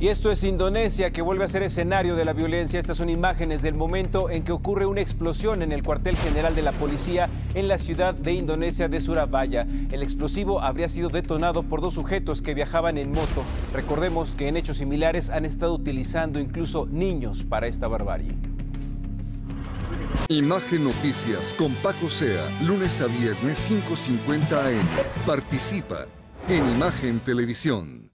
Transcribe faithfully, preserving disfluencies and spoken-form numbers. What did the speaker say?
Y esto es Indonesia, que vuelve a ser escenario de la violencia. Estas son imágenes del momento en que ocurre una explosión en el cuartel general de la policía en la ciudad de Indonesia de Surabaya. El explosivo habría sido detonado por dos sujetos que viajaban en moto. Recordemos que en hechos similares han estado utilizando incluso niños para esta barbarie. Imagen Noticias con Paco Zea, lunes a viernes cinco cincuenta a eme. Participa en Imagen Televisión.